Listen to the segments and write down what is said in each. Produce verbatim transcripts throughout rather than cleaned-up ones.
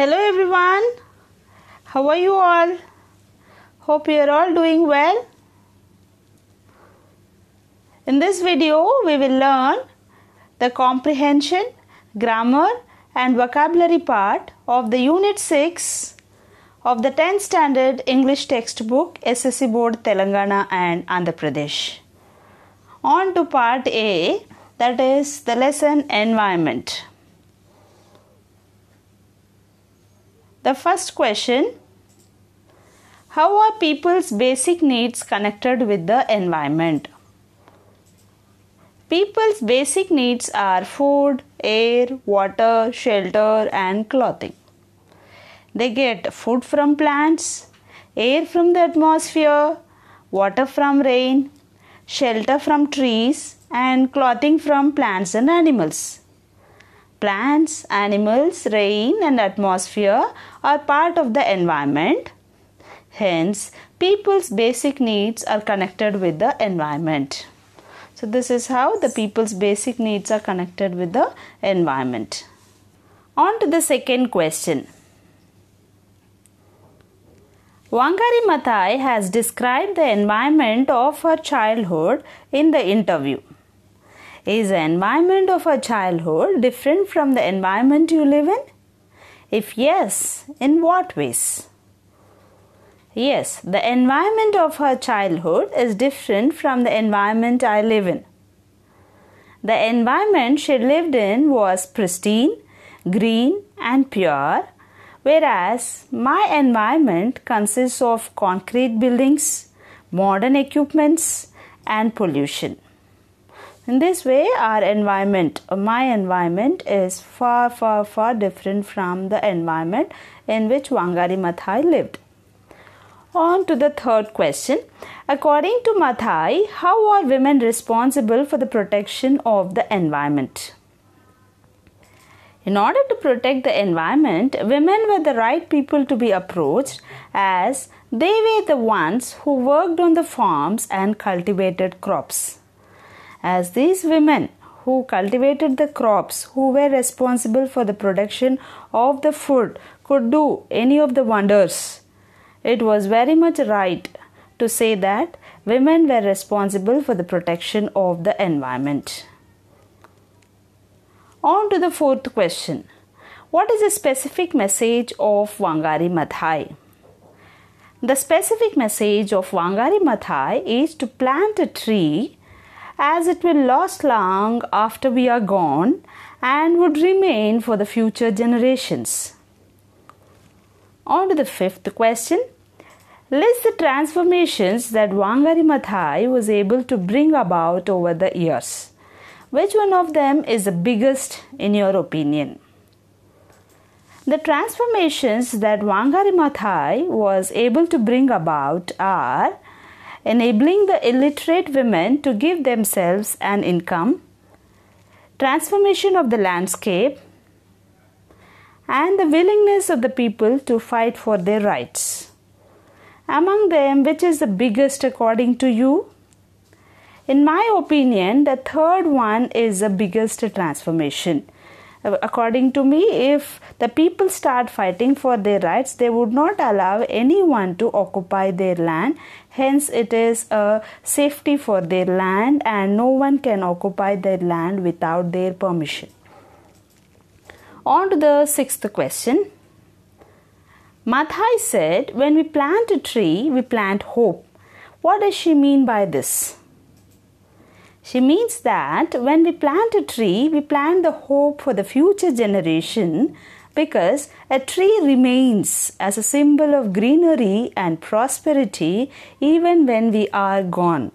Hello everyone, how are you all? Hope you are all doing well. In this video we will learn the comprehension, grammar and vocabulary part of the unit six of the tenth standard English textbook S S C Board Telangana and Andhra Pradesh. On to part A, that is the lesson environment. The first question, how are people's basic needs connected with the environment? People's basic needs are food, air, water, shelter and clothing. They get food from plants, air from the atmosphere, water from rain, shelter from trees and clothing from plants and animals. Plants, animals, rain and atmosphere are part of the environment. Hence, people's basic needs are connected with the environment. So, this is how the people's basic needs are connected with the environment. On to the second question. Wangari Maathai has described the environment of her childhood in the interview. Is the environment of her childhood different from the environment you live in? If yes, in what ways? Yes, the environment of her childhood is different from the environment I live in. The environment she lived in was pristine, green and pure, whereas my environment consists of concrete buildings, modern equipments and pollution. In this way, our environment, my environment is far, far, far different from the environment in which Wangari Maathai lived. On to the third question. According to Maathai, how are women responsible for the protection of the environment? In order to protect the environment, women were the right people to be approached as they were the ones who worked on the farms and cultivated crops. As these women who cultivated the crops, who were responsible for the production of the food, could do any of the wonders, it was very much right to say that women were responsible for the protection of the environment. On to the fourth question. What is the specific message of Wangari Maathai? The specific message of Wangari Maathai is to plant a tree, as it will last long after we are gone and would remain for the future generations. On to the fifth question. List the transformations that Wangari Maathai was able to bring about over the years. Which one of them is the biggest in your opinion? The transformations that Wangari Maathai was able to bring about are enabling the illiterate women to give themselves an income, transformation of the landscape, and the willingness of the people to fight for their rights. Among them, which is the biggest according to you? In my opinion, the third one is the biggest transformation. According to me, if the people start fighting for their rights, they would not allow anyone to occupy their land. Hence, it is a safety for their land and no one can occupy their land without their permission. On to the sixth question. Maathai said, when we plant a tree, we plant hope. What does she mean by this? She means that when we plant a tree, we plant the hope for the future generation because a tree remains as a symbol of greenery and prosperity even when we are gone.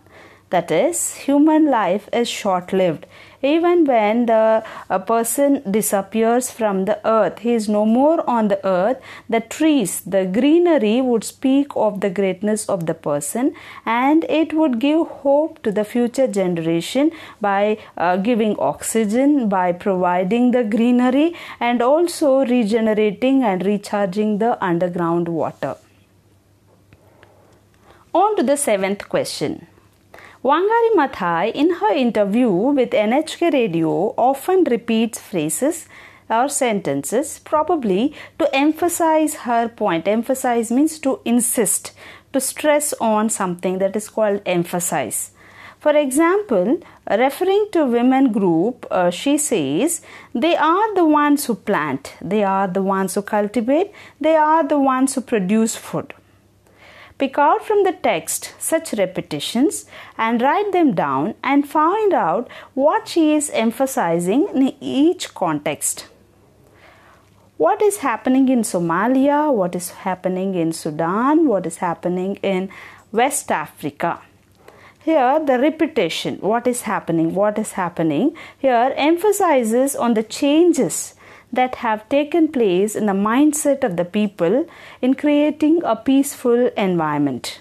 That is, human life is short-lived. Even when the a person disappears from the earth, he is no more on the earth, the trees, the greenery would speak of the greatness of the person and it would give hope to the future generation by uh, giving oxygen, by providing the greenery and also regenerating and recharging the underground water. On to the seventh question. Wangari Maathai in her interview with N H K Radio often repeats phrases or sentences, probably to emphasize her point. Emphasize means to insist, to stress on something, that is called emphasize. For example, referring to women group, uh, she says, they are the ones who plant, they are the ones who cultivate, they are the ones who produce food. Pick out from the text such repetitions and write them down and find out what she is emphasizing in each context. What is happening in Somalia, what is happening in Sudan, what is happening in West Africa. Here the repetition, what is happening, what is happening, here emphasizes on the changes that have taken place in the mindset of the people in creating a peaceful environment.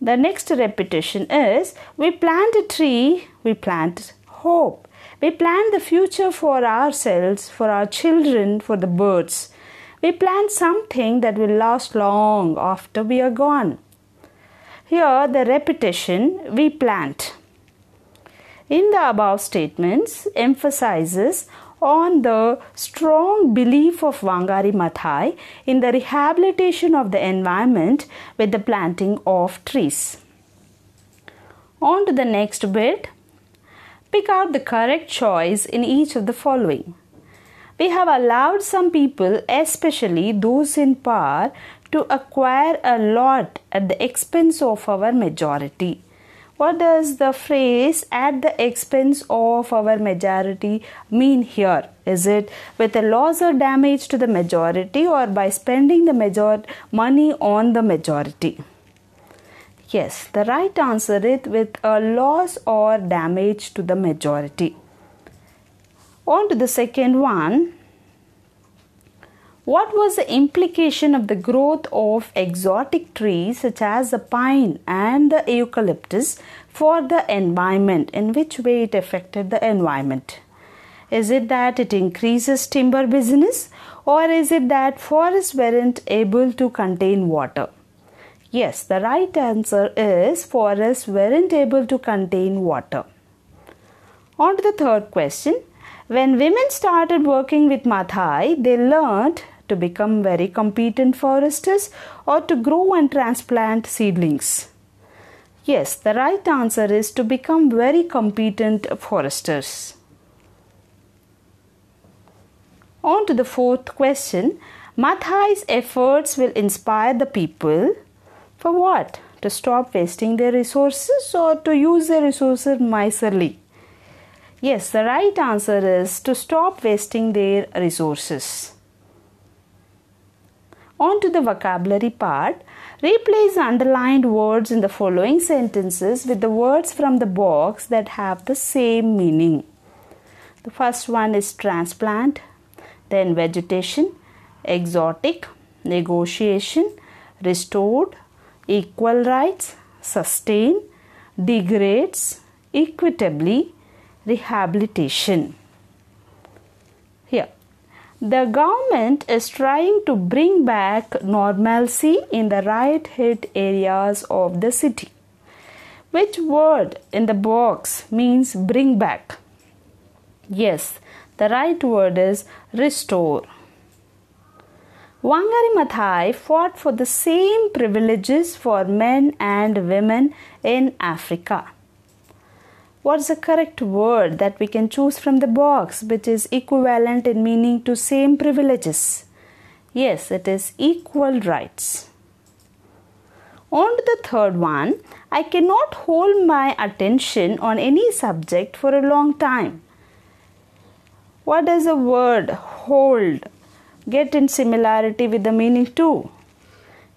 The next repetition is, we plant a tree, we plant hope. We plant the future for ourselves, for our children, for the birds. We plant something that will last long after we are gone. Here the repetition, we plant, in the above statements emphasizes on the strong belief of Wangari Maathai in the rehabilitation of the environment with the planting of trees. On to the next bit. Pick out the correct choice in each of the following. We have allowed some people, especially those in power, to acquire a lot at the expense of our majority. What does the phrase at the expense of our majority mean here? Is it with a loss or damage to the majority, or by spending the major money on the majority? Yes, the right answer is with a loss or damage to the majority. On to the second one. What was the implication of the growth of exotic trees such as the pine and the eucalyptus for the environment? In which way it affected the environment? Is it that it increases timber business, or is it that forests weren't able to contain water? Yes, the right answer is forests weren't able to contain water. On to the third question. When women started working with Maathai, they learned to become very competent foresters or to grow and transplant seedlings. Yes, the right answer is to become very competent foresters. On to the fourth question. Maathai's efforts will inspire the people for what? To stop wasting their resources or to use their resources miserly? Yes, the right answer is to stop wasting their resources. On to the vocabulary part. Replace underlined words in the following sentences with the words from the box that have the same meaning. The first one is transplant, then vegetation, exotic, negotiation, restored, equal rights, sustain, degrades, equitably, rehabilitation. Here, the government is trying to bring back normalcy in the riot-hit areas of the city. Which word in the box means bring back? Yes, the right word is restore. Wangari Maathai fought for the same privileges for men and women in Africa. What's the correct word that we can choose from the box which is equivalent in meaning to same privileges? Yes, it is equal rights. On to the third one. I cannot hold my attention on any subject for a long time. What does the word hold get in similarity with the meaning to?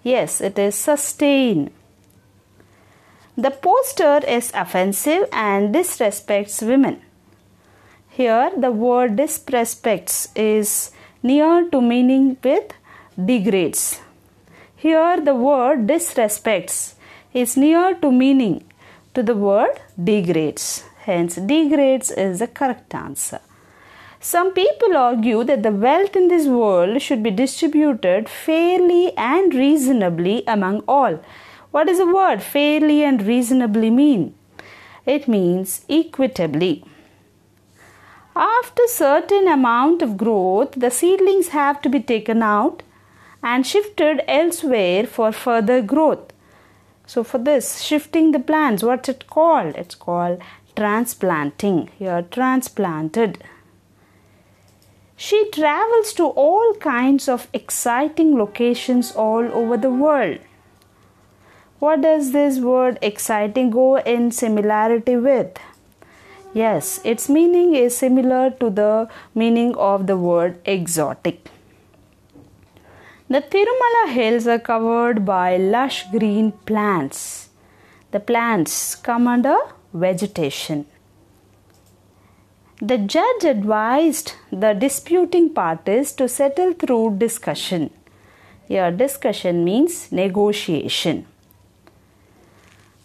Yes, it is sustain. The poster is offensive and disrespects women. Here the word disrespects is near to meaning with degrades. Here the word disrespects is near to meaning to the word degrades. Hence degrades is the correct answer. Some people argue that the wealth in this world should be distributed fairly and reasonably among all. What does the word fairly and reasonably mean? It means equitably. After certain amount of growth, the seedlings have to be taken out and shifted elsewhere for further growth. So for this, shifting the plants, what's it called? It's called transplanting. Here, transplanted. She travels to all kinds of exciting locations all over the world. What does this word exciting go in similarity with? Yes, its meaning is similar to the meaning of the word exotic. The Tirumala hills are covered by lush green plants. The plants come under vegetation. The judge advised the disputing parties to settle through discussion. Here, discussion means negotiation.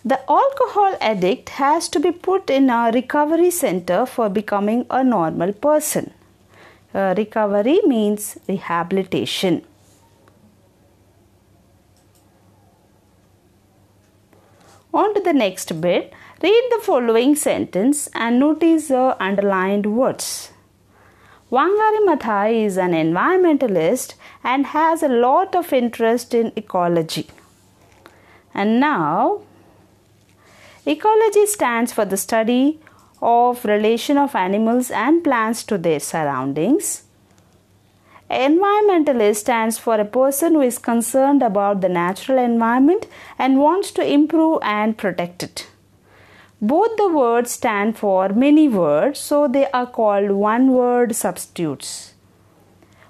The alcohol addict has to be put in a recovery center for becoming a normal person. Uh, recovery means rehabilitation. On to the next bit. Read the following sentence and notice the underlined words. Wangari Maathai is an environmentalist and has a lot of interest in ecology. And now, ecology stands for the study of relation of animals and plants to their surroundings. Environmentalist stands for a person who is concerned about the natural environment and wants to improve and protect it. Both the words stand for many words, so they are called one-word substitutes.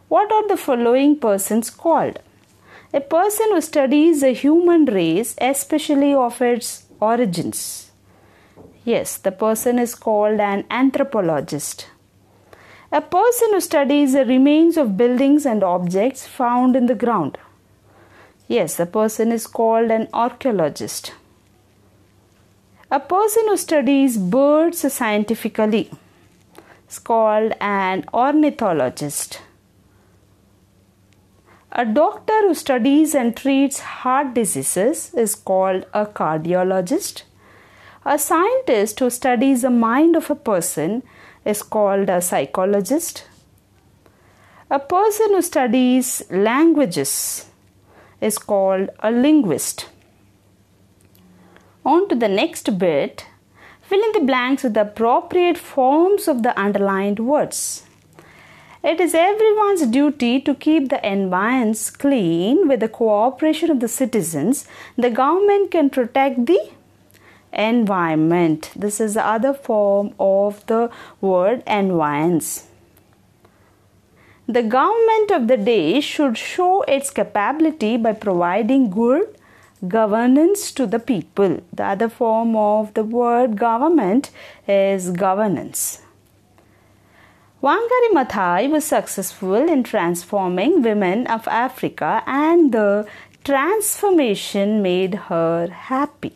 What are the following persons called? A person who studies the human race, especially of its origins. Yes, the person is called an anthropologist. A person who studies the remains of buildings and objects found in the ground. Yes, the person is called an archaeologist. A person who studies birds scientifically is called an ornithologist. A doctor who studies and treats heart diseases is called a cardiologist. A scientist who studies the mind of a person is called a psychologist. A person who studies languages is called a linguist. On to the next bit. Fill in the blanks with the appropriate forms of the underlined words. It is everyone's duty to keep the environs clean. With the cooperation of the citizens, the government can protect the environment. This is the other form of the word environs. The government of the day should show its capability by providing good governance to the people. The other form of the word government is governance. Wangari Maathai was successful in transforming women of Africa, and the transformation made her happy.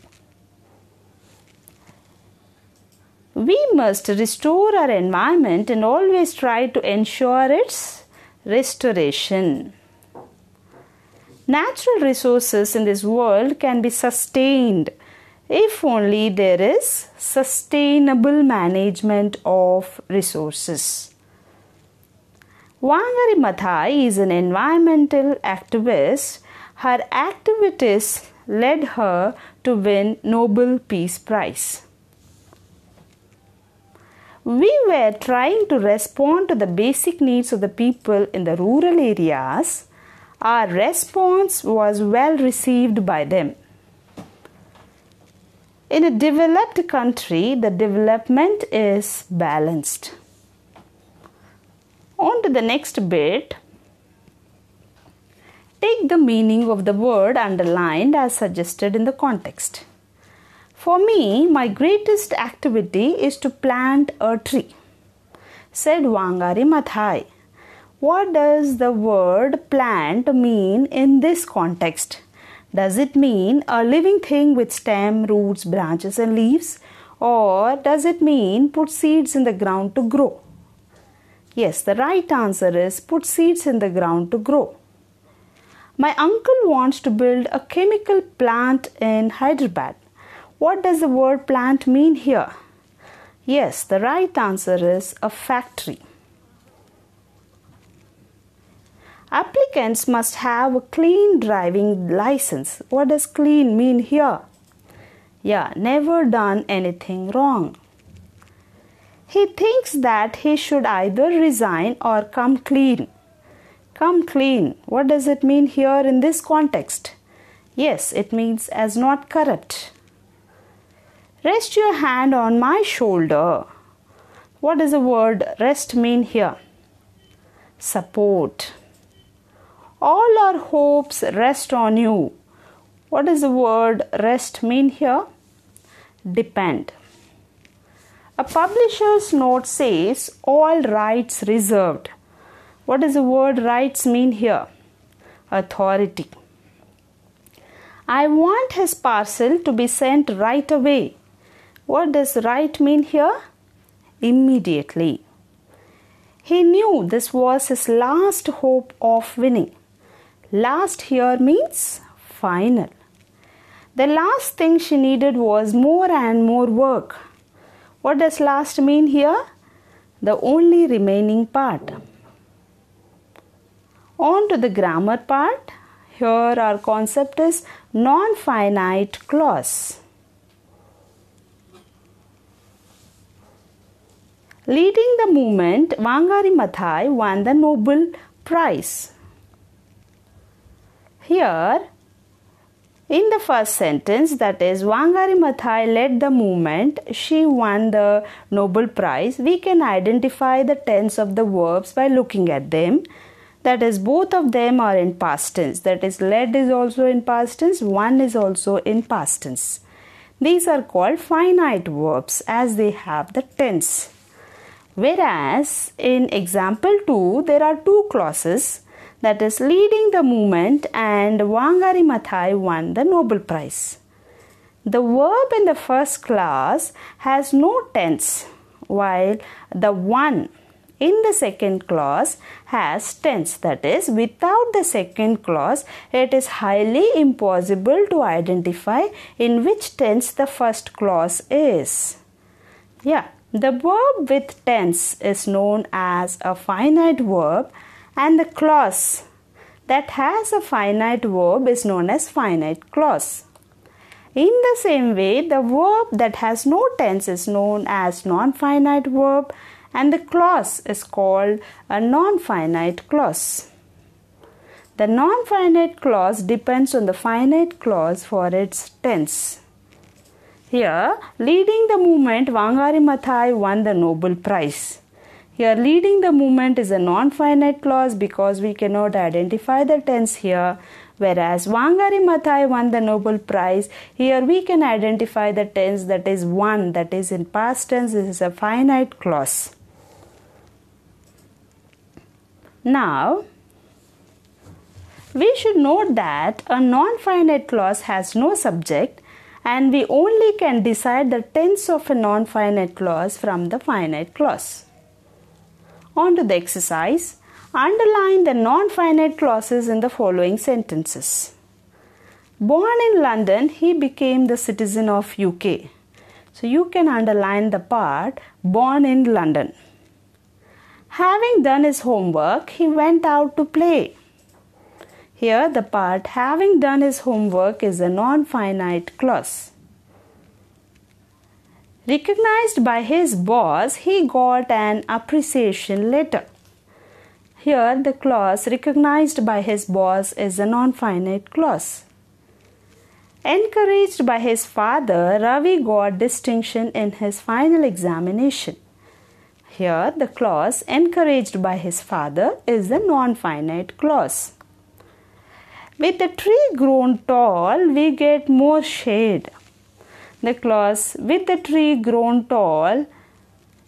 We must restore our environment and always try to ensure its restoration. Natural resources in this world can be sustained if only there is sustainable management of resources. Wangari Maathai is an environmental activist. Her activities led her to win the Nobel Peace Prize. We were trying to respond to the basic needs of the people in the rural areas. Our response was well received by them. In a developed country, the development is balanced. On to the next bit. Take the meaning of the word underlined as suggested in the context. For me, my greatest activity is to plant a tree, said Wangari Maathai. What does the word plant mean in this context? Does it mean a living thing with stem, roots, branches and leaves? Or does it mean put seeds in the ground to grow? Yes, the right answer is put seeds in the ground to grow. My uncle wants to build a chemical plant in Hyderabad. What does the word plant mean here? Yes, the right answer is a factory. Applicants must have a clean driving license. What does clean mean here? Yeah, never done anything wrong. He thinks that he should either resign or come clean. Come clean. What does it mean here in this context? Yes, it means as not corrupt. Rest your hand on my shoulder. What does the word rest mean here? Support. All our hopes rest on you. What does the word rest mean here? Depend. A publisher's note says all rights reserved. What does the word rights mean here? Authority. I want his parcel to be sent right away. What does right mean here? Immediately. He knew this was his last hope of winning. Last here means final. The last thing she needed was more and more work. What does last mean here? The only remaining part. On to the grammar part. Here our concept is non-finite clause. Leading the movement, Wangari Maathai won the Nobel Prize. Here, in the first sentence, that is, Wangari Maathai led the movement, she won the Nobel Prize. We can identify the tense of the verbs by looking at them. That is, both of them are in past tense. That is, led is also in past tense, won is also in past tense. These are called finite verbs as they have the tense. Whereas, in example two, there are two clauses. That is, leading the movement and Wangari Maathai won the Nobel Prize. The verb in the first clause has no tense, while the one in the second clause has tense. That is, without the second clause, it is highly impossible to identify in which tense the first clause is. Yeah, the verb with tense is known as a finite verb, and the clause that has a finite verb is known as finite clause. In the same way, the verb that has no tense is known as non-finite verb, and the clause is called a non-finite clause. The non-finite clause depends on the finite clause for its tense. Here, leading the movement, Wangari Maathai won the Nobel Prize. Here, leading the movement is a non-finite clause because we cannot identify the tense here. Whereas, Wangari Maathai won the Nobel Prize. Here, we can identify the tense, that is won, that is in past tense. This is a finite clause. Now, we should note that a non-finite clause has no subject, and we only can decide the tense of a non-finite clause from the finite clause. On to the exercise. Underline the non-finite clauses in the following sentences. Born in London, he became the citizen of U K. So you can underline the part, born in London. Having done his homework, he went out to play. Here the part having done his homework is a non-finite clause. Recognized by his boss, he got an appreciation letter. Here the clause recognized by his boss is a non-finite clause. Encouraged by his father, Ravi got distinction in his final examination. Here the clause encouraged by his father is a non-finite clause. With the tree grown tall, we get more shade. The clause with the tree grown tall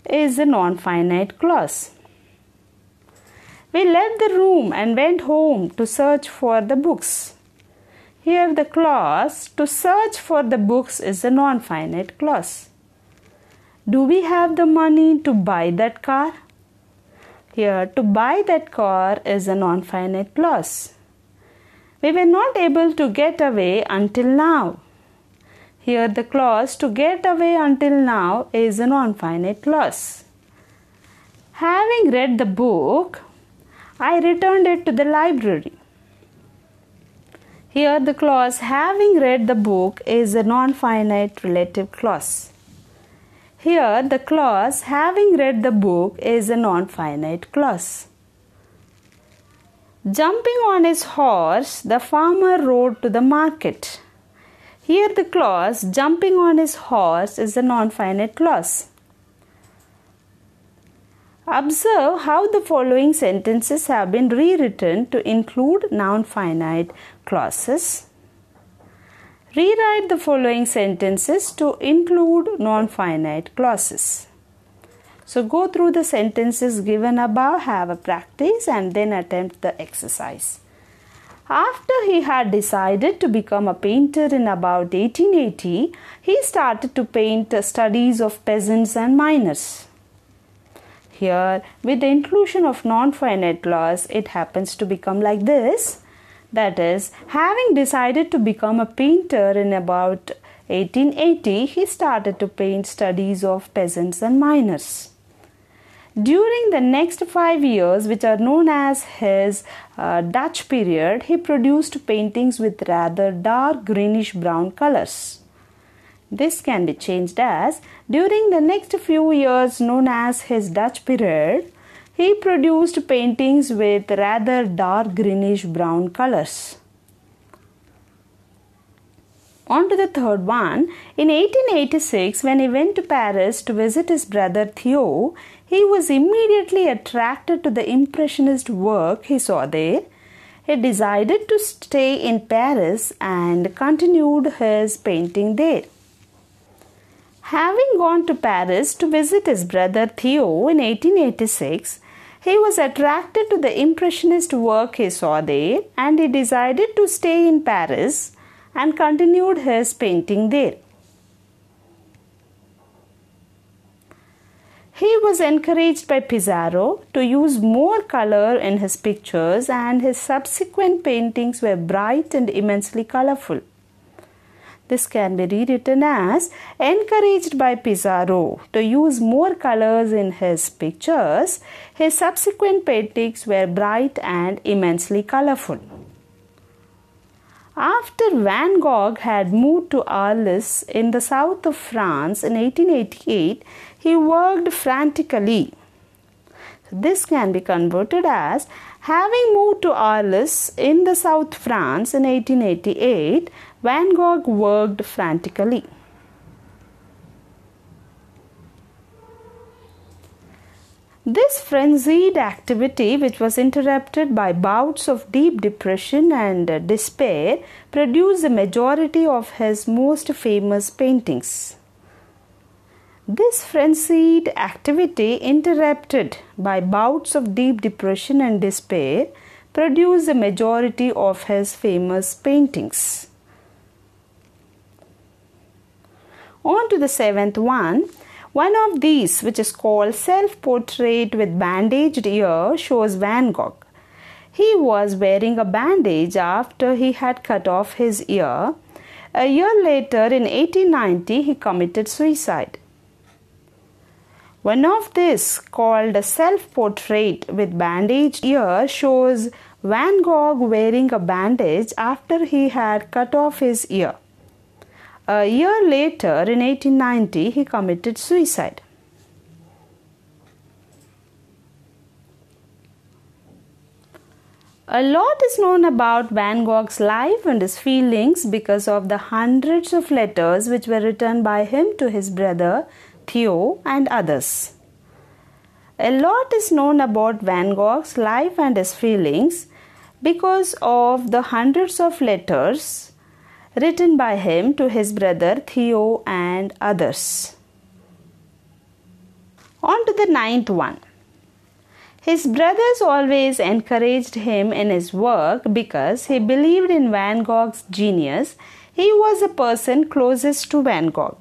is a non-finite clause. We left the room and went home to search for the books. Here the clause to search for the books is a non-finite clause. Do we have the money to buy that car? Here to buy that car is a non-finite clause. We were not able to get away until now. Here the clause to get away until now is a non-finite clause. Having read the book, I returned it to the library. Here the clause having read the book is a non-finite relative clause. Here the clause having read the book is a non-finite clause. Jumping on his horse, the farmer rode to the market. Here the clause jumping on his horse is a non-finite clause. Observe how the following sentences have been rewritten to include non-finite clauses. Rewrite the following sentences to include non-finite clauses. So go through the sentences given above, have a practice and then attempt the exercise. After he had decided to become a painter in about eighteen eighty, he started to paint studies of peasants and miners. Here, with the inclusion of non-finite clause, it happens to become like this. That is, having decided to become a painter in about eighteen eighty, he started to paint studies of peasants and miners. During the next five years, which are known as his uh, Dutch period, he produced paintings with rather dark greenish-brown colors. This can be changed as, during the next few years known as his Dutch period, he produced paintings with rather dark greenish-brown colors. On to the third one. In eighteen eighty-six, when he went to Paris to visit his brother Theo, he was immediately attracted to the Impressionist work he saw there. He decided to stay in Paris and continued his painting there. Having gone to Paris to visit his brother Theo in eighteen eighty-six, he was attracted to the Impressionist work he saw there and he decided to stay in Paris and continued his painting there. He was encouraged by Pissarro to use more color in his pictures and his subsequent paintings were bright and immensely colorful. This can be rewritten as encouraged by Pissarro to use more colors in his pictures, his subsequent paintings were bright and immensely colorful. After Van Gogh had moved to Arles in the south of France in eighteen eighty-eight, he worked frantically. This can be converted as having moved to Arles in the south France in eighteen eighty-eight, Van Gogh worked frantically. This frenzied activity, which was interrupted by bouts of deep depression and despair, produced the majority of his most famous paintings. This frenzied activity, interrupted by bouts of deep depression and despair, produced the majority of his famous paintings. On to the seventh one. One of these, which is called Self-Portrait with Bandaged Ear, shows Van Gogh. He was wearing a bandage after he had cut off his ear. A year later, in eighteen ninety, he committed suicide. One of these, called Self-Portrait with Bandaged Ear, shows Van Gogh wearing a bandage after he had cut off his ear. A year later, in eighteen ninety, he committed suicide. A lot is known about Van Gogh's life and his feelings because of the hundreds of letters which were written by him to his brother Theo and others. A lot is known about Van Gogh's life and his feelings because of the hundreds of letters written by him to his brother Theo and others. On to the ninth one. His brothers always encouraged him in his work because he believed in Van Gogh's genius. He was the person closest to Van Gogh.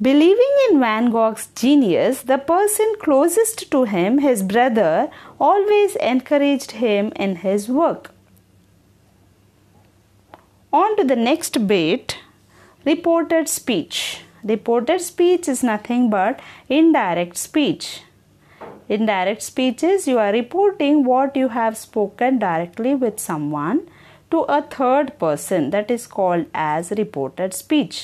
Believing in Van Gogh's genius, the person closest to him, his brother, always encouraged him in his work. On to the next bit, reported speech. Reported speech is nothing but indirect speech. In direct speeches, you are reporting what you have spoken directly with someone to a third person. That is called as reported speech.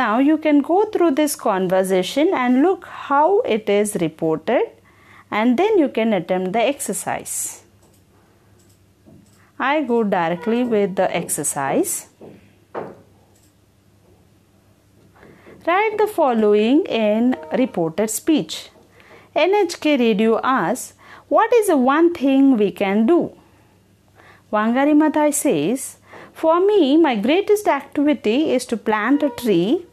Now you can go through this conversation and look how it is reported, and then you can attempt the exercise. I go directly with the exercise. Write the following in reported speech. N H K Radio asks, what is the one thing we can do? Wangari Maathai says, for me, my greatest activity is to plant a tree.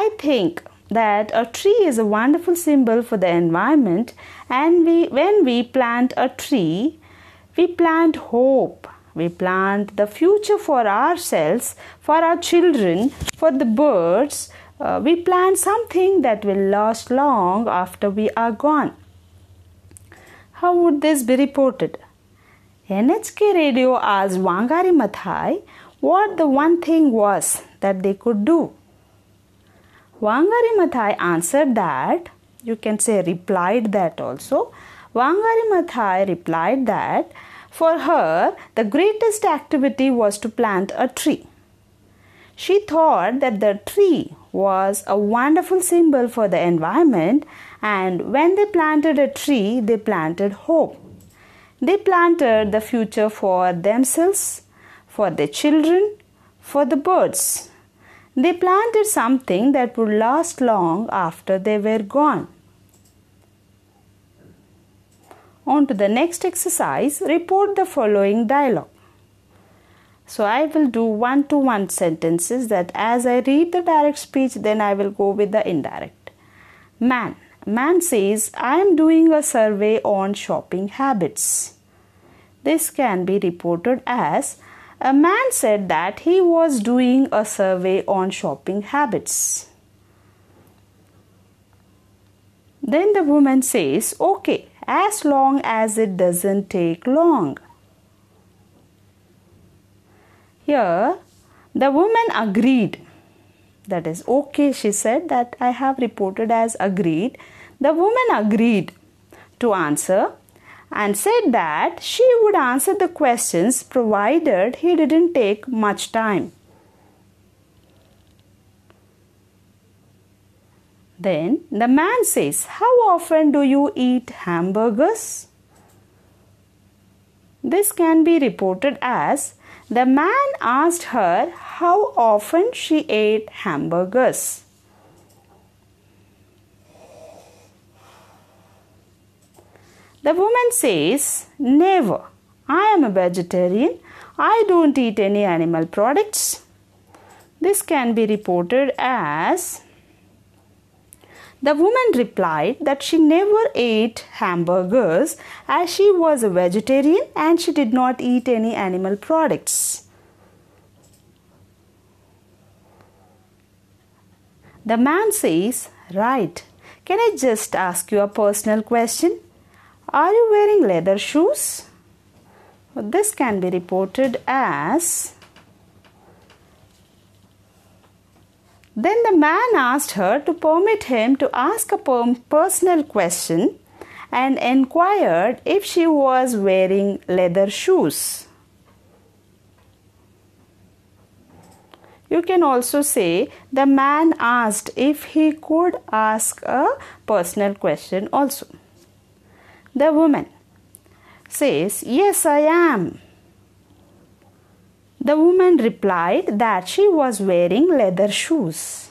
I think that a tree is a wonderful symbol for the environment, and we, when we plant a tree, we plant hope, we plant the future for ourselves, for our children, for the birds. Uh, we plant something that will last long after we are gone. How would this be reported? N H K Radio asked Wangari Maathai what the one thing was that they could do. Wangari Maathai answered that, you can say replied that also. Wangari Maathai replied that for her the greatest activity was to plant a tree. She thought that the tree was a wonderful symbol for the environment, and when they planted a tree, they planted hope. They planted the future for themselves, for their children, for the birds. They planted something that would last long after they were gone. On to the next exercise, report the following dialogue. So I will do one-to-one sentences, that as I read the direct speech, then I will go with the indirect. Man. Man says, I am doing a survey on shopping habits. This can be reported as, a man said that he was doing a survey on shopping habits. Then the woman says, okay, as long as it doesn't take long. Here, the woman agreed. That is okay, she said, that I have reported as agreed. The woman agreed to answer and said that she would answer the questions provided he didn't take much time. Then the man says, how often do you eat hamburgers? This can be reported as, the man asked her how often she ate hamburgers. The woman says, never. I am a vegetarian. I don't eat any animal products. This can be reported as, the woman replied that she never ate hamburgers as she was a vegetarian and she did not eat any animal products. The man says, right, can I just ask you a personal question? Are you wearing leather shoes? This can be reported as, then the man asked her to permit him to ask a personal question and inquired if she was wearing leather shoes. You can also say, the man asked if he could ask a personal question also. The woman says, yes, I am. The woman replied that she was wearing leather shoes.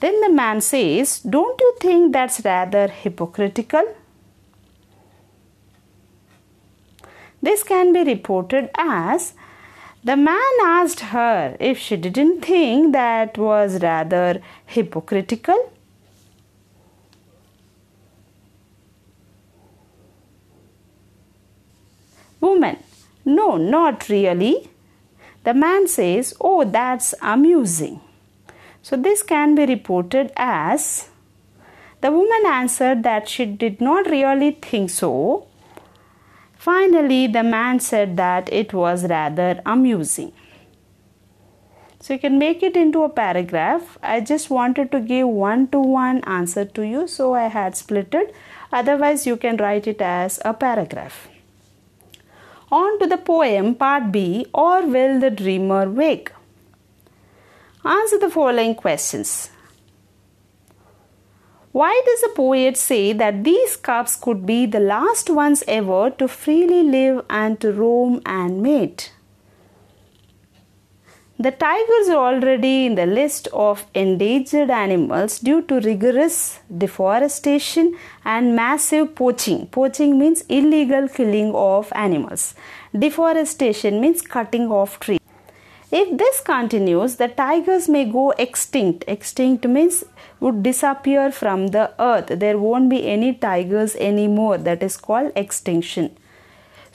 Then the man says, don't you think that's rather hypocritical? This can be reported as, the man asked her if she didn't think that was rather hypocritical. Woman, no, not really. The man says, oh, that's amusing. So this can be reported as, the woman answered that she did not really think so. Finally, the man said that it was rather amusing. So you can make it into a paragraph. I just wanted to give one-to-one answer to you, so I had split it. Otherwise, you can write it as a paragraph. On to the poem, part B, Or Will the Dreamer Wake? Answer the following questions. Why does the poet say that these cups could be the last ones ever to freely live and to roam and mate? The tigers are already in the list of endangered animals due to rigorous deforestation and massive poaching. Poaching means illegal killing of animals. Deforestation means cutting off trees. If this continues, the tigers may go extinct. Extinct means would disappear from the earth. There won't be any tigers anymore. That is called extinction.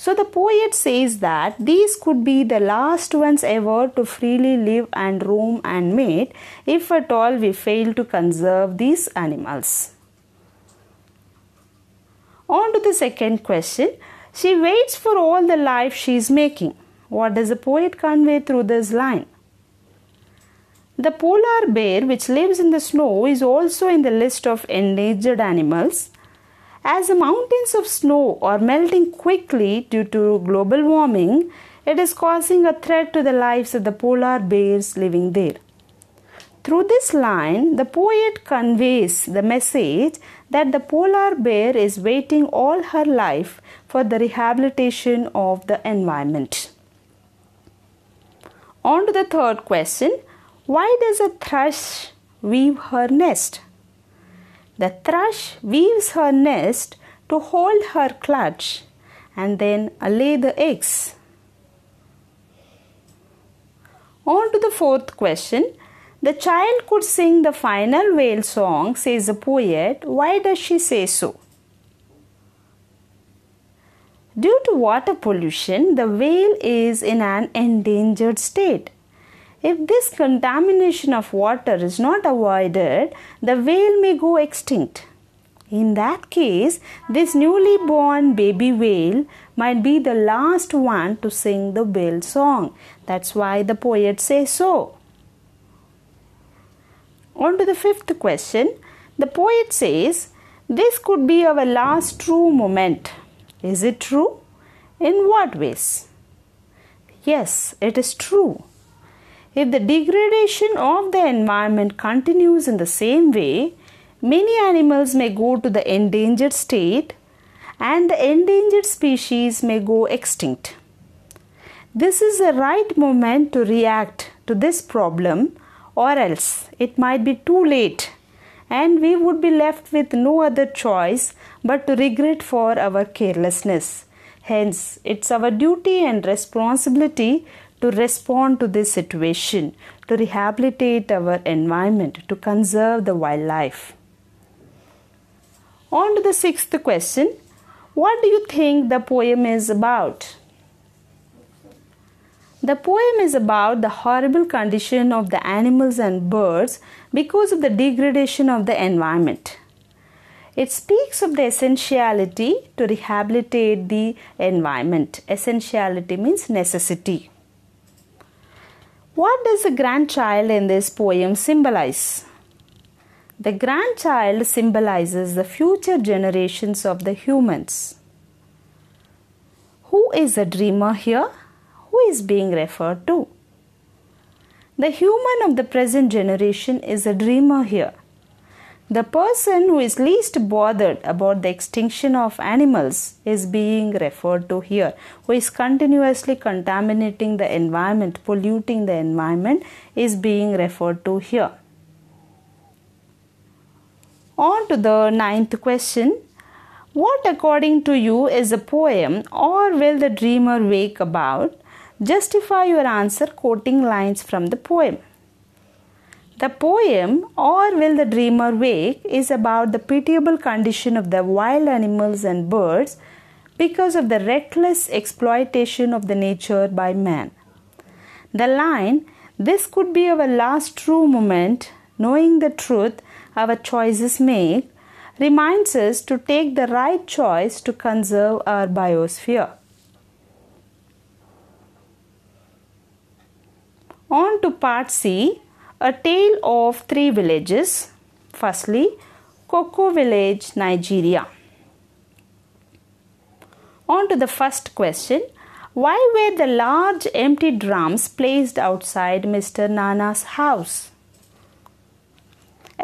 So the poet says that these could be the last ones ever to freely live and roam and mate if at all we fail to conserve these animals. On to the second question. She waits for all the life she is making. What does the poet convey through this line? The polar bear, which lives in the snow, is also in the list of endangered animals. As the mountains of snow are melting quickly due to global warming, it is causing a threat to the lives of the polar bears living there. Through this line, the poet conveys the message that the polar bear is waiting all her life for the rehabilitation of the environment. On to the third question. Why does a thrush weave her nest? The thrush weaves her nest to hold her clutch and then lay the eggs. On to the fourth question. The child could sing the final whale song, says the poet. Why does she say so? Due to water pollution, the whale is in an endangered state. If this contamination of water is not avoided, the whale may go extinct. In that case, this newly born baby whale might be the last one to sing the whale song. That's why the poet says so. On to the fifth question. The poet says, this could be our last true moment. Is it true? In what ways? Yes, it is true. If the degradation of the environment continues in the same way, many animals may go to the endangered state and the endangered species may go extinct. This is the right moment to react to this problem, or else it might be too late and we would be left with no other choice but to regret for our carelessness. Hence, it's our duty and responsibility to respond to this situation, to rehabilitate our environment, to conserve the wildlife. On to the sixth question. What do you think the poem is about? The poem is about the horrible condition of the animals and birds because of the degradation of the environment. It speaks of the essentiality to rehabilitate the environment. Essentiality means necessity. What does the grandchild in this poem symbolize? The grandchild symbolizes the future generations of the humans. Who is the dreamer here? Who is being referred to? The human of the present generation is a dreamer here. The person who is least bothered about the extinction of animals is being referred to here, who is continuously contaminating the environment, polluting the environment, is being referred to here. On to the ninth question. What, according to you, is the poem Or Will the Dreamer Wake about? Justify your answer quoting lines from the poem. The poem, Or Will the Dreamer Wake?, is about the pitiable condition of the wild animals and birds because of the reckless exploitation of the nature by man. The line, this could be our last true moment, knowing the truth our choices make, reminds us to take the right choice to conserve our biosphere. On to part C, A Tale of Three Villages. Firstly, Coco Village, Nigeria. On to the first question, why were the large empty drums placed outside Mister Nana's house?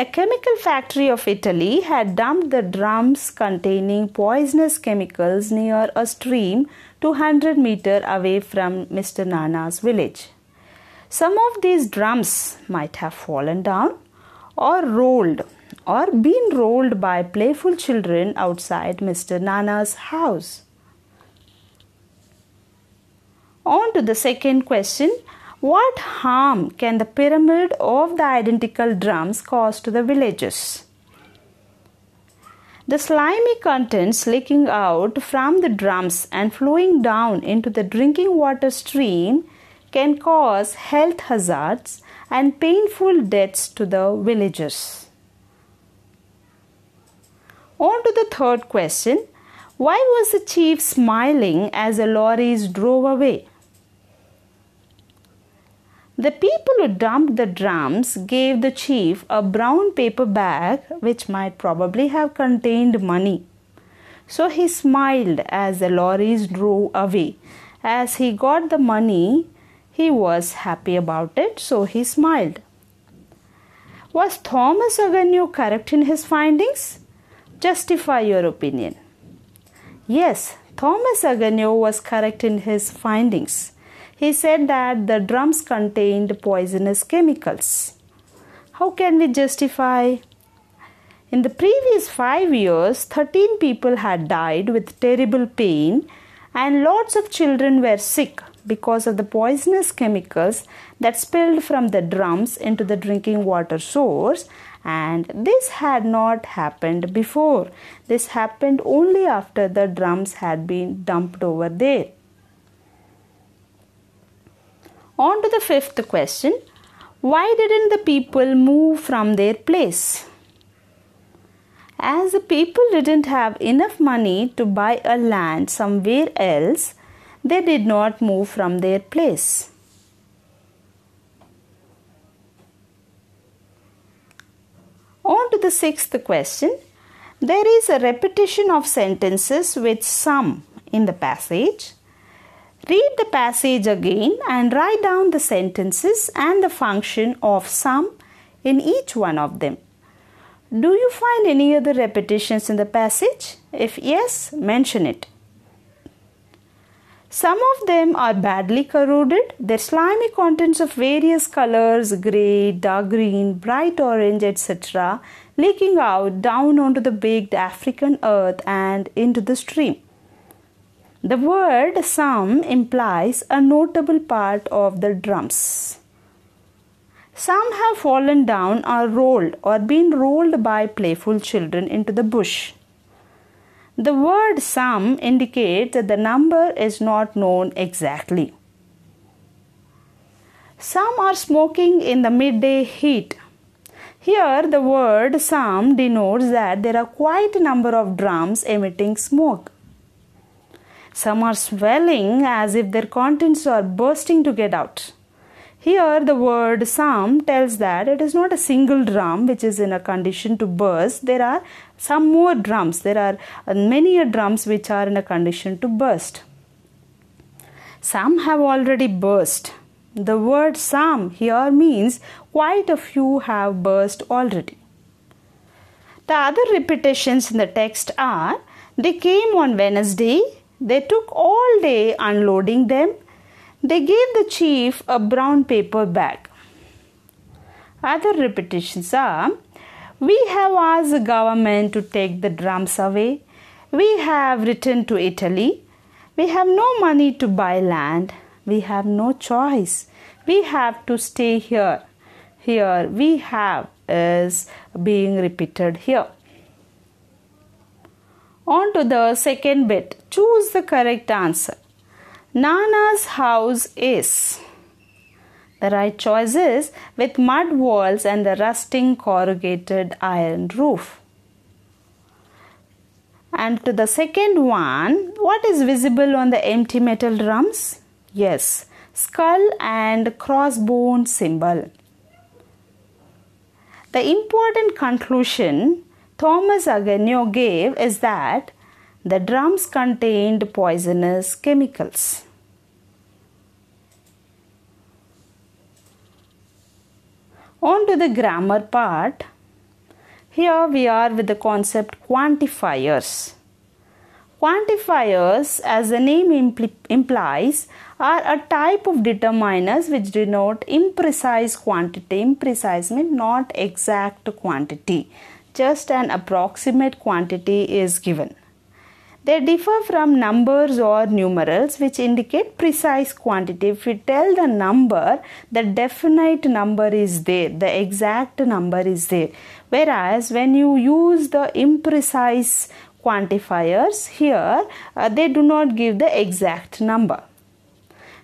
A chemical factory of Italy had dumped the drums containing poisonous chemicals near a stream two hundred meters away from Mister Nana's village. Some of these drums might have fallen down or rolled or been rolled by playful children outside Mister Nana's house. On to the second question. What harm can the pyramid of the identical drums cause to the villagers? The slimy contents leaking out from the drums and flowing down into the drinking water stream can cause health hazards and painful deaths to the villagers. On to the third question. Why was the chief smiling as the lorries drove away? The people who dumped the drums gave the chief a brown paper bag which might probably have contained money. So he smiled as the lorries drove away. As he got the money, he was happy about it, so he smiled. Was Thomas Agnew correct in his findings? Justify your opinion. Yes, Thomas Agnew was correct in his findings. He said that the drums contained poisonous chemicals. How can we justify? In the previous five years, thirteen people had died with terrible pain and lots of children were sick because of the poisonous chemicals that spilled from the drums into the drinking water source, and this had not happened before. This happened only after the drums had been dumped over there. On to the fifth question. Why didn't the people move from their place? As the people didn't have enough money to buy a land somewhere else, they did not move from their place. On to the sixth question. There is a repetition of sentences with some in the passage. Read the passage again and write down the sentences and the function of some in each one of them. Do you find any other repetitions in the passage? If yes, mention it. Some of them are badly corroded. Their slimy contents of various colors, grey, dark green, bright orange, et cetera, leaking out down onto the baked African earth and into the stream. The word some implies a notable part of the drums. Some have fallen down or rolled or been rolled by playful children into the bush. The word some indicates that the number is not known exactly. Some are smoking in the midday heat. Here the word some denotes that there are quite a number of drums emitting smoke. Some are swelling as if their contents are bursting to get out. Here the word some tells that it is not a single drum which is in a condition to burst. There are some more drums. There are many drums which are in a condition to burst. Some have already burst. The word some here means quite a few have burst already. The other repetitions in the text are, they came on Wednesday. They took all day unloading them. They gave the chief a brown paper bag. Other repetitions are, we have asked the government to take the drums away. We have written to Italy. We have no money to buy land. We have no choice. We have to stay here. Here we have is being repeated here. On to the second bit. Choose the correct answer. Nana's house is. The right choice is with mud walls and the rusting corrugated iron roof. And to the second one, what is visible on the empty metal drums? Yes, skull and crossbone symbol. The important conclusion Thomas Agnew gave is that the drums contained poisonous chemicals. On to the grammar part. Here we are with the concept quantifiers. Quantifiers, as the name impl- implies, are a type of determiners which denote imprecise quantity. Imprecise means not exact quantity. Just an approximate quantity is given. They differ from numbers or numerals which indicate precise quantity. If we tell the number, the definite number is there, the exact number is there. Whereas when you use the imprecise quantifiers, here uh, they do not give the exact number.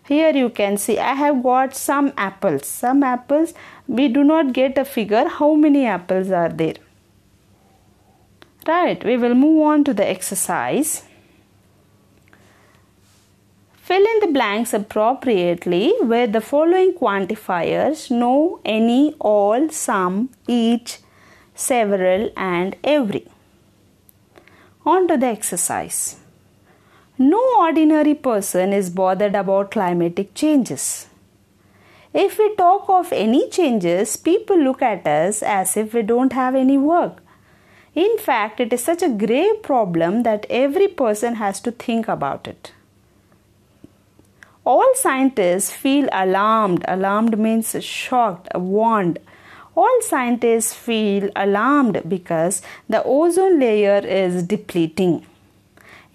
Here you can see I have got some apples. Some apples, we do not get a figure how many apples are there. Right, we will move on to the exercise. Fill in the blanks appropriately with the following quantifiers: no, any, all, some, each, several, and every. On to the exercise. No ordinary person is bothered about climatic changes. If we talk of any changes, people look at us as if we don't have any work. In fact, it is such a grave problem that every person has to think about it. All scientists feel alarmed. Alarmed means shocked, warned. All scientists feel alarmed because the ozone layer is depleting.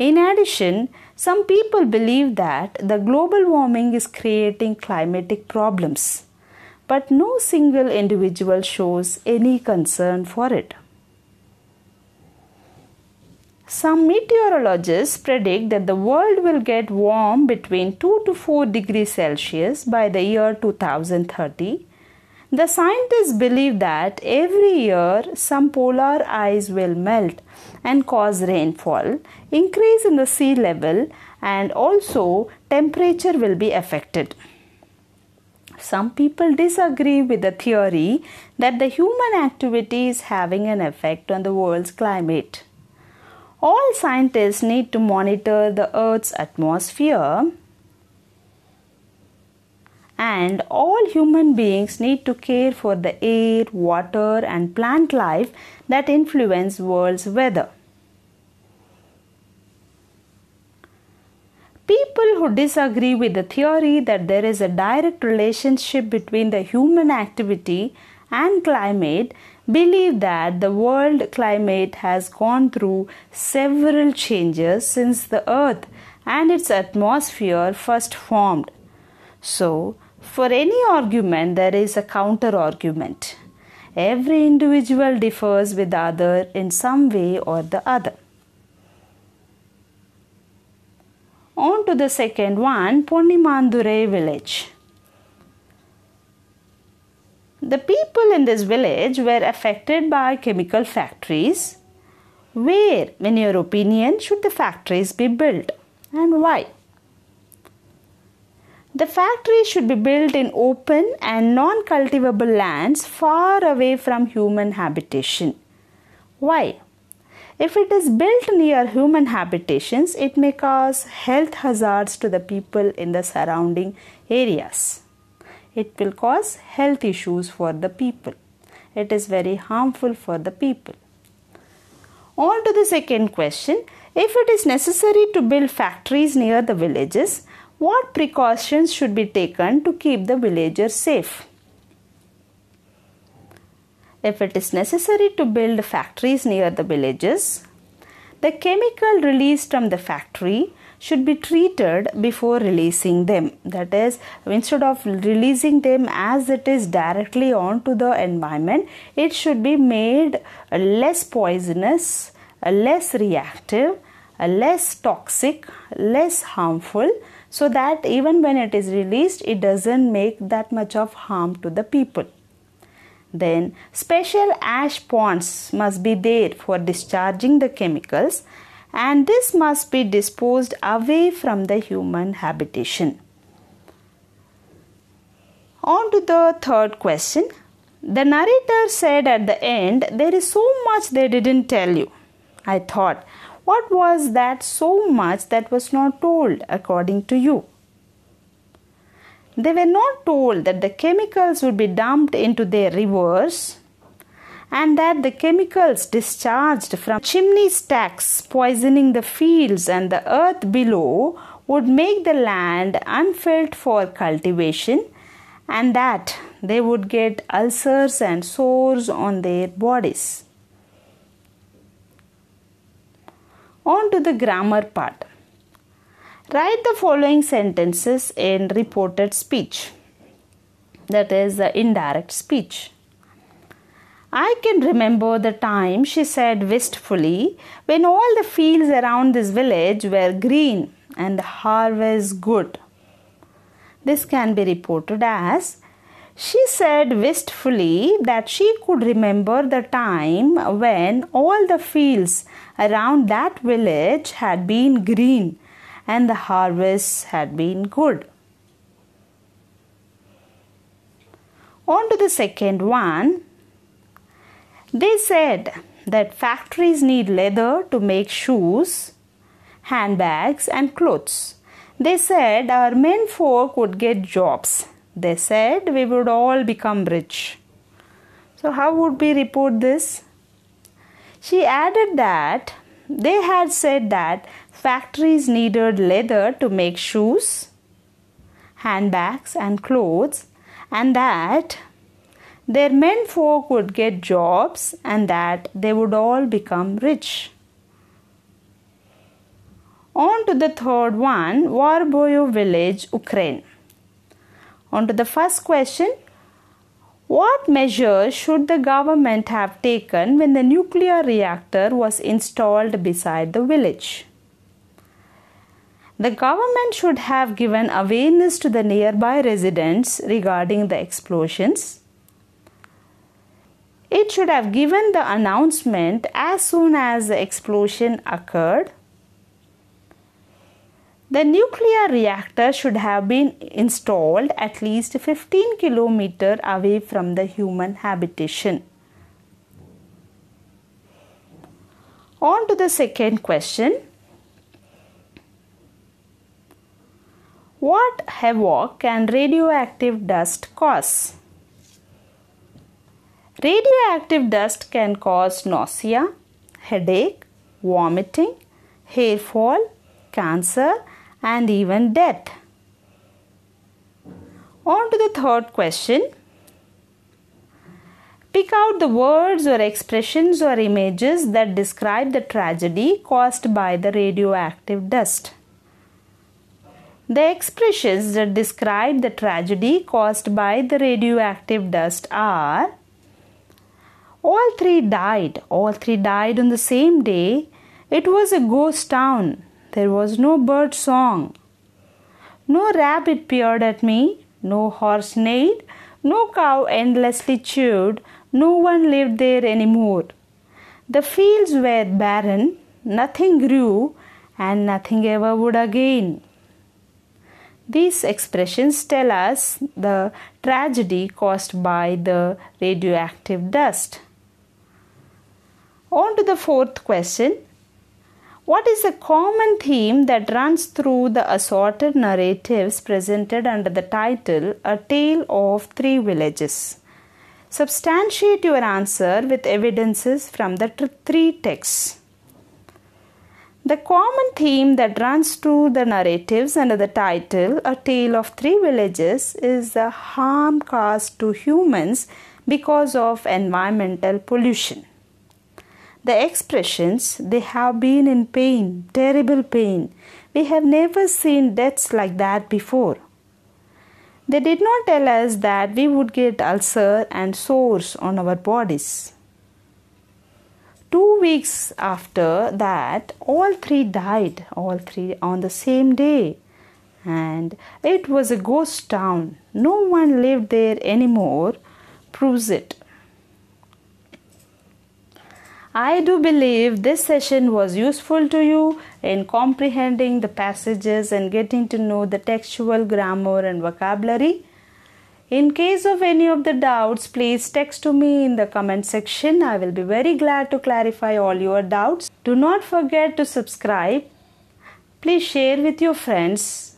In addition, some people believe that the global warming is creating climatic problems, but no single individual shows any concern for it. Some meteorologists predict that the world will get warm between two to four degrees Celsius by the year two thousand thirty. The scientists believe that every year some polar ice will melt and cause rainfall, increase in the sea level, and also temperature will be affected. Some people disagree with the theory that the human activity is having an effect on the world's climate. All scientists need to monitor the Earth's atmosphere. And all human beings need to care for the air, water, and plant life that influence world's weather. People who disagree with the theory that there is a direct relationship between the human activity and climate believe that the world climate has gone through several changes since the Earth and its atmosphere first formed. So, for any argument, there is a counter-argument. Every individual differs with the other in some way or the other. On to the second one, Ponnimandure village. The people in this village were affected by chemical factories. Where, in your opinion, should the factories be built and why? The factory should be built in open and non-cultivable lands far away from human habitation. Why? If it is built near human habitations, it may cause health hazards to the people in the surrounding areas. It will cause health issues for the people. It is very harmful for the people. On to the second question. If it is necessary to build factories near the villages, what precautions should be taken to keep the villagers safe? If it is necessary to build factories near the villages, the chemical released from the factory should be treated before releasing them. That is, instead of releasing them as it is directly onto the environment, it should be made less poisonous, less reactive, less toxic, less harmful, so that even when it is released, it doesn't make that much of harm to the people. Then, special ash ponds must be there for discharging the chemicals, and this must be disposed away from the human habitation. On to the third question. The narrator said at the end, there is so much they didn't tell you. I thought, what was that so much that was not told according to you? They were not told that the chemicals would be dumped into their rivers and that the chemicals discharged from chimney stacks poisoning the fields and the earth below would make the land unfit for cultivation and that they would get ulcers and sores on their bodies. On to the grammar part. Write the following sentences in reported speech, that is the indirect speech. I can remember the time, she said wistfully, when all the fields around this village were green and the harvest good. This can be reported as, she said wistfully that she could remember the time when all the fields around that village had been green and the harvests had been good. On to the second one. They said that factories need leather to make shoes, handbags and clothes. They said our men folk would get jobs. They said we would all become rich. So how would we report this? She added that they had said that factories needed leather to make shoes, handbags and clothes, and that their men folk would get jobs and that they would all become rich. On to the third one, Warboyo village, Ukraine. On to the first question, what measures should the government have taken when the nuclear reactor was installed beside the village? The government should have given awareness to the nearby residents regarding the explosions. It should have given the announcement as soon as the explosion occurred. The nuclear reactor should have been installed at least fifteen kilometers away from the human habitation. On to the second question. What havoc can radioactive dust cause? Radioactive dust can cause nausea, headache, vomiting, hair fall, cancer, and even death. On to the third question. Pick out the words or expressions or images that describe the tragedy caused by the radioactive dust. The expressions that describe the tragedy caused by the radioactive dust are, all three died, all three died on the same day. It was a ghost town. There was no bird song. No rabbit peered at me, no horse neighed, no cow endlessly chewed, no one lived there anymore. The fields were barren, nothing grew, and nothing ever would again. These expressions tell us the tragedy caused by the radioactive dust. On to the fourth question. What is the common theme that runs through the assorted narratives presented under the title A Tale of Three Villages? Substantiate your answer with evidences from the t- three texts. The common theme that runs through the narratives under the title A Tale of Three Villages is the harm caused to humans because of environmental pollution. The expressions, they have been in pain, terrible pain. We have never seen deaths like that before. They did not tell us that we would get ulcer and sores on our bodies. Two weeks after that, all three died, all three on the same day. And it was a ghost town. No one lived there anymore, proves it. I do believe this session was useful to you in comprehending the passages and getting to know the textual grammar and vocabulary. In case of any of the doubts, please text to me in the comment section. I will be very glad to clarify all your doubts. Do not forget to subscribe. Please share with your friends.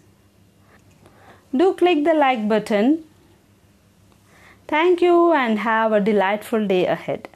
Do click the like button. Thank you and have a delightful day ahead.